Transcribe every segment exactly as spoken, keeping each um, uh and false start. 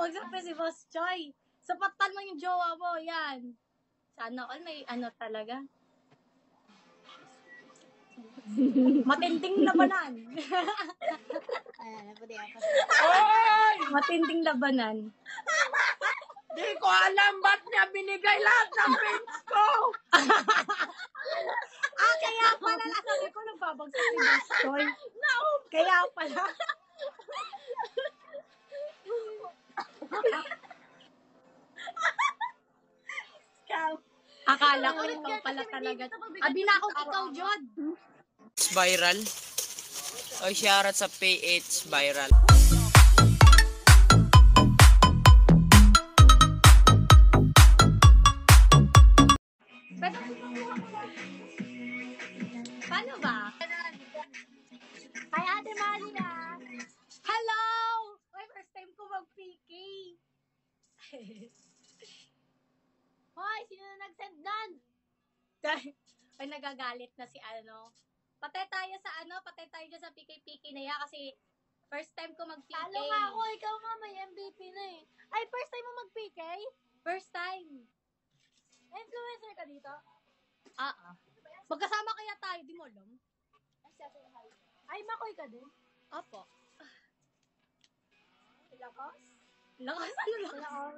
magsabi si Boss Choy. Sapatan mo yung jowa mo, yan. Sana all may ano talaga. Matinding labanan. Ay! Matinding labanan. Di ko alam ba't niya binigay lahat ng friends ko. Ah, kaya pala. Sabi ko nagbabagsak si Boss Choy. Kaya pala. Akala ko ikaw pala talaga. Abi na ako ikaw, Jod. Viral. O shoutout sa P H Viral. Paano ba? Hi, Ate Mahalia. Hello! Oy, first time ko mag-P K. Hoy, sino na nag-send nun? Ay, nagagalit na si ano. Patay tayo sa ano, patay tayo sa P K P K na yan kasi first time ko mag-P K. Talo nga ako, ikaw nga may M V P na eh. Ay, first time mo mag-P K? First time. Influencer ka dito? Oo. Magkasama kaya tayo, di mo alam? Ay, makoy ka din? Opo. Lakas? Lakas? Ano lakas?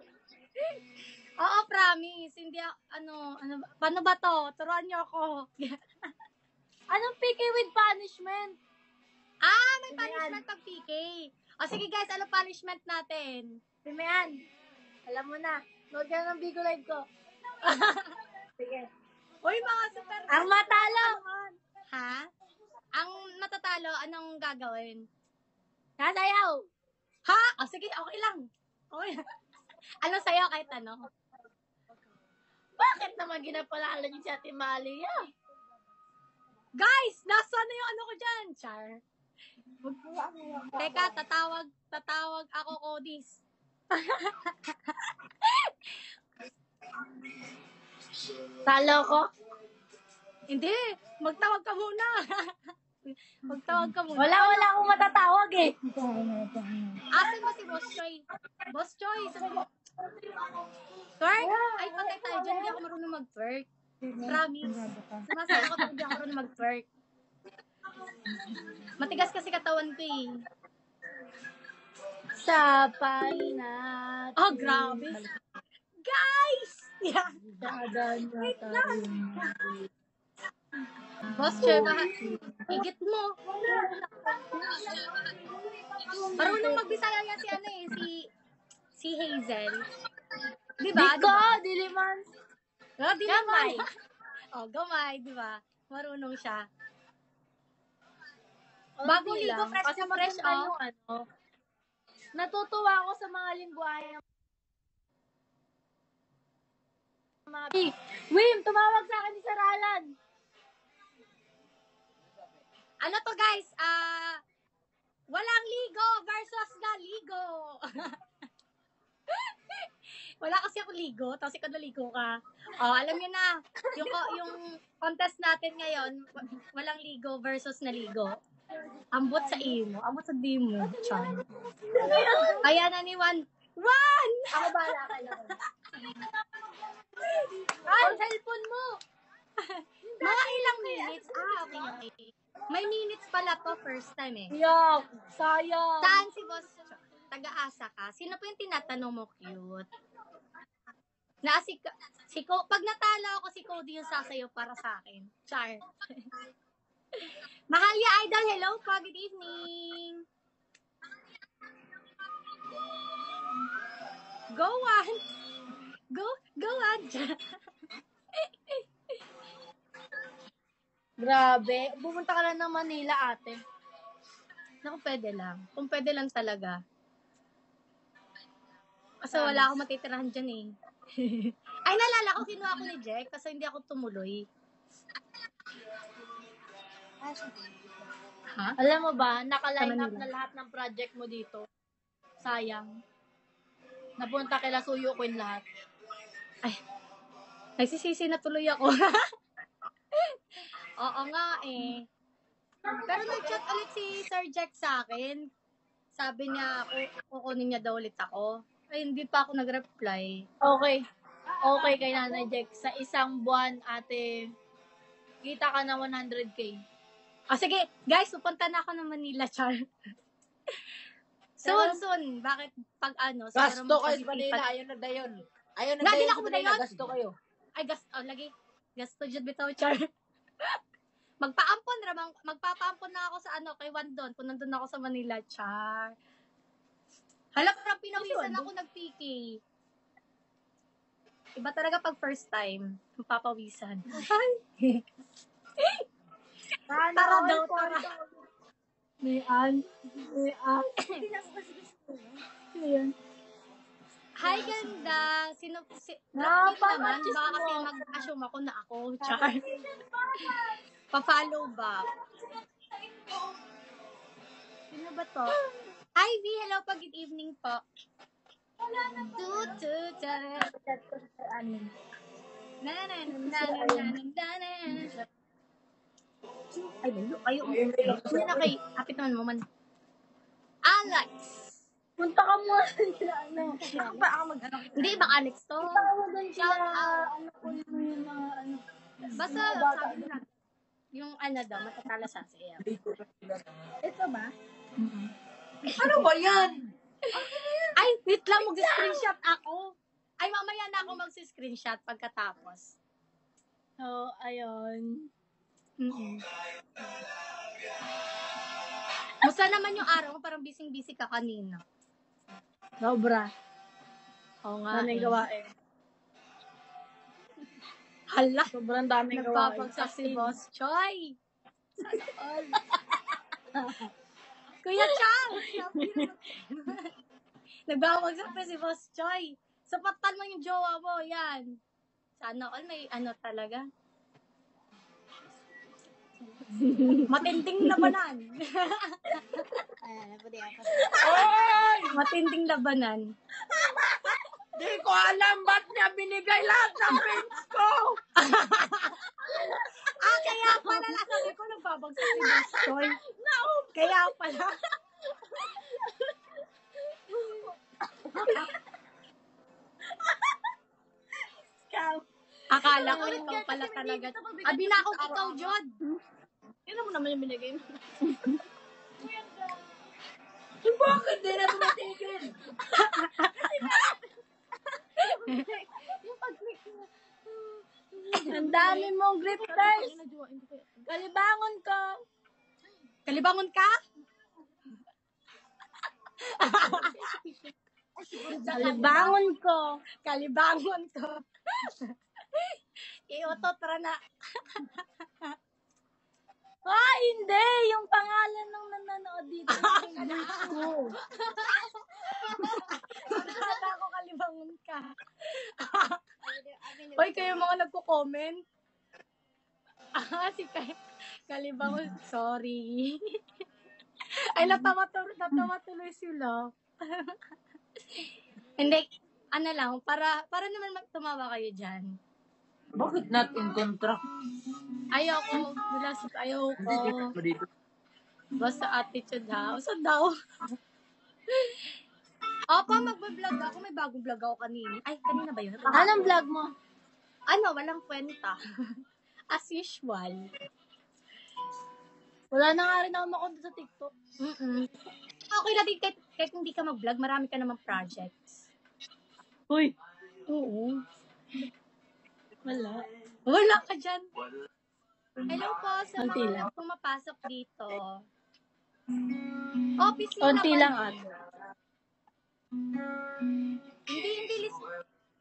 Oo, promise. Hindi ako, ano, ano, paano ba to? Turuan niyo ako. Anong P K with punishment? Ah, may punishment pag P K. O sige guys, ano punishment natin? Pimean, alam mo na. Huwag ka ng Bigo Live ko. Sige. Uy, mga super... Ang matalo! Ha? Ang matatalo, anong gagawin? Nasayaw! Ha? O sige, okay lang. Okay. Ano sa'yo kahit ano? Bakit naman ginapalala niyo si Ate Mahalia? Guys, nasaan na yung ano ko dyan? Char. Teka, tatawag, tatawag ako Codis. Talo ko? Hindi, magtawag ka muna. Magtawag ka muna. Wala, wala akong matatawag eh. Asan mo si Boss Choy? Boss Choy, sabi. Twerk? Ay, patay tayo dyan. Hindi ako marunong mag-twerk. Promise. Sumasaya ko pag hindi ako marunong mag-twerk. Matigas kasi katawan ko eh. Sapay natin. Oh, grabe. Guys! Yeah. Wait lang. Boss Choy, higit mo. Marunong mag-Bisaya yan si ano eh, si... Si Hazel. Diba? Diko, diba? Diliman. Oh, diliman. Gamay. Oh, gamay, diba? Marunong siya. Oh, bago ligo, fresh na fresh, oh. Yung, ano, natutuwa ako sa mga lingwahe. Wim, tumawag sa akin si Saralan. Ano to, guys? Ah, uh, walang ligo versus naligo. Wala kasi ako ligo, tapos ikaw naligo ka. Oh, alam niyo na, yung, yung contest natin ngayon, walang ligo versus naligo. Ambot sa imo, ambot sa dimo, Chan. Ayan na ni Juan. Juan! Ako bala ka lang. Ay, cellphone mo! Mga ilang minutes? Ah, okay, okay. May minutes pala to first time eh. Yuck, sayang. Saan si Boss Chan? Taga-asa ka. Sino po yung tinatanong mo, cute? Na si, si Ko, pag natalo ako, si Cody yung sasayo para sa akin. Char. Mahalia Idol, hello po. Good evening. Go on. Go, go on. Grabe. Bumunta ka lang ng Manila, ate. Naku, pwede lang. Kung pwede lang talaga. Kasi wala akong matitirahan dyan eh. Ay, nalala ko, kinuha ko ni Jack kasi hindi ako tumuloy. Ha? Alam mo ba, naka-line up na lahat ng project mo dito. Sayang. Napunta kila Suyo ko yung lahat. Ay, nagsisisi na tuloy ako. Oo nga eh. Pero nag-chat ulit si Sir Jack sa akin. Sabi niya, kukunin niya daw ulit ako. ay hindi pa ako nag-reply. Okay. Okay kay Nana Jack. Sa isang buwan, ate, kita ka na one hundred K. O oh, sige, guys, pupunta na ako ng Manila, Char. Soon, soon. Bakit pag ano? So, gasto kayo sa Manila. Ayaw na dayon. Ayaw na dayon. Ako dayon. Gasto kayo. Ay, gasto. Oh, lagi. Gasto dyan bitaw, Char. Magpaampon, magpapaampon na ako sa ano, kay Wandon, kung nandun ako sa Manila, Char. Hala, parang pinawisan ako nag-P K. Iba talaga pag first time, mapapawisan. Ay! Tara daw, tara. Mayan. Mayan. Mayan. Hi, ganda. Sino, si, no, naman. Baka kasi mag-assume ako na ako, Char. Pa-follow ba? Sino ba to? Ivy, hello po. Good evening po. Wala na po. Ay, lalo. Ayaw. Sino na kay Apit naman mo man. Alex. Punta ka mo. Ako ba ako mag-ano? Hindi, bang Alex to? Punta ka mo doon sila. Ano ko yung mga ano. Basta sabi na. Yung ano daw, matatala siya sa iyo. Ito ba? Mm-hmm. Ano ba yan? Ay, wait lang, mag-screenshot ako. Ay, mamaya na ako mag-screenshot pagkatapos. So, ayun. Mm-hmm. Musta naman yung araw? Parang busy-busy ka kanina. Sobra. Oo nga. Ano yung gawain? Hala. Sobrang daming gawain. Nagpapagsasin. Boss Choy. Sana all. Kuya Chang! Nagbawagsape si Boss Choy. Sapatan mo yung jowa mo. Yan. Sana all may ano talaga. Matinding labanan. Ay! Matinding labanan. Di ko alam ba't niya binigay lahat ng pins ko. Ah, kaya pala na sabi ko nagbabagsak si Boss Choy. Kaya pala. Akala ko ikaw pala talaga. Abi na ako ikaw, Jod. Yan mo naman yung binigay mo. Bakit di na tumatigil? Yung pag-click na. Ang dami mong grifters. Kalibangon ko. Kalibangon ka? Kalibangon ko. Kalibangon ko. I-autotra na. Ah, hindi. Yung pangalan ng nanonood dito. Kala ko kalibangon ka. Hoy, kayo mga nagko-comment. Ah, si Kay. Kalibangon. Sorry. Ay, natamatuloy sila. Hindi. Ano lang. Para, para naman magtumawa kayo dyan. Bakit not in contract? Ayoko. Ayoko. Basta attitude ha. Basta daw. Opo, magbablog ako. May bagong vlog ako kanina. Ay, kanina ba yun? Anong vlog mo? Ano, walang kwenta. As usual. Wala na nga rin ako makonto sa TikTok. Mm-mm. Okay lang, kahit, kahit hindi ka mag-vlog, marami ka namang projects. Uy! Oo. Wala. Wala ka dyan. Hello po sa Unti mga lang. Pumapasok dito. Office na Unti lang ato. Hindi, hindi,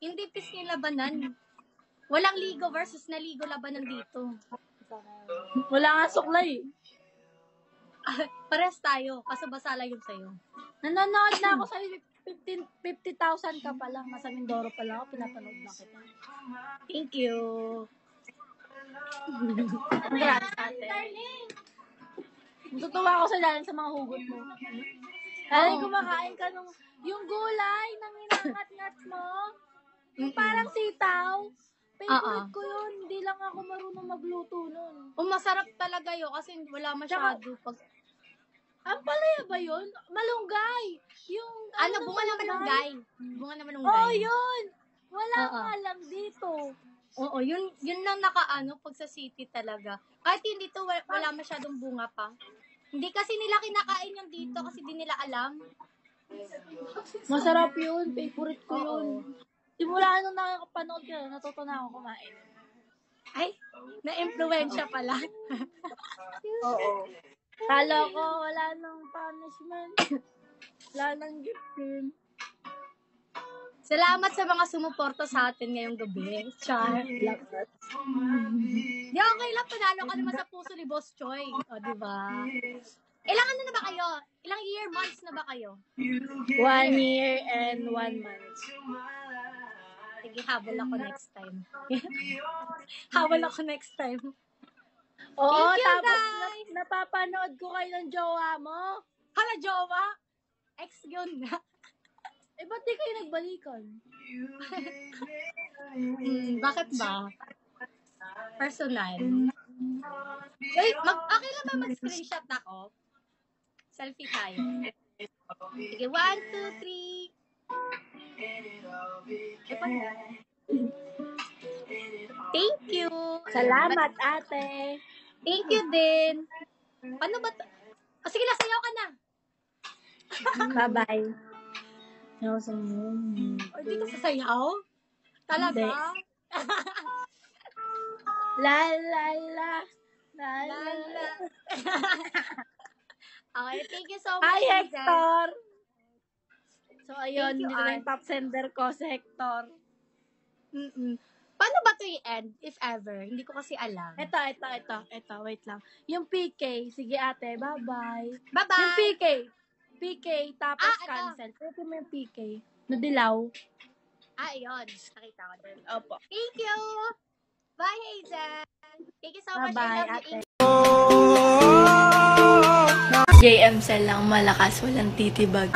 hindi piss yung labanan. Walang ligo versus naligo labanan dito. Wala nga suklay. Ah, pares tayo. Kaso basala yung sayo. Nanonood na ako sa'yo. fifty thousand ka pala. Nasa Mindoro pala ako. Pinapanood na kita. Thank you. Congrats, ate. Natutuwa ako sa dahil sa mga hugot mo. Ay, kumakain ka nung yung gulay ng inangat-ngat mo. Yung parang sitaw. Favorite uh -uh. ko yun. Hindi lang ako marunong magluto nun. O, masarap talaga yun kasi wala masyado. Tsaka, pag... Ang palaya ba yun? Malunggay. Yung, ano, ano bunga ng malunggay? Bunga ng malunggay. Oo, yun. Wala uh -oh. ka lang dito. Oo, yun, yun lang nakaano pag sa city talaga. Kahit hindi to, wala, wala masyadong bunga pa. Hindi kasi nila kinakain yung dito kasi di nila alam. Masarap yun. Favorite ko yun. Simula nung nakakapanood ko, natuto na ako kumain. Ay, na-influensya pala. Oo. Kala ko, wala nang punishment. Wala nang gift yun. Salamat sa mga sumuporta sa atin ngayong gabi. Char. Di, okay lang. Panalo ka naman sa puso ni Boss Choy. O, diba? Ilang ano na ba kayo? Ilang year months na ba kayo? One year and one month. Sige, habol ako next time. Habol ako next time. Oo, you, tapos na, napapanood ko kayo ng jowa mo. Hala, jowa? Ex yun na. Eh, ba't di kayo nagbalikan? Hmm, bakit ba? Personal. Wait, mag- okay lang ba mag-screenshot ako? Selfie tayo. Sige, one, two, three. Thank you. Salamat, ate. Thank you din. Paano ba to? Oh, sige na, sayaw ka na. Bye-bye. Sayaw sa inyo. O, di ka sasayaw? Talaga? La, la, la. La, la, la. Okay, thank you so much. Hi, Hector. So, ayun, dito na yung top sender ko si Hector. Mm-mm. Paano ba ito i-end, if ever? Hindi ko kasi alam. Ito, ito, ito. Ito, wait lang. Yung P K. Sige, ate. Bye-bye. Bye-bye. Yung P K. P K, tapos ah, cancel. Pwede mo yung P K. Nadilaw. Ah, ayun. Nakita ko din. Opo. Thank you. Bye, Hazel. Thank you so bye much. Bye-bye, ate. J M Cell lang malakas. Walang titibag.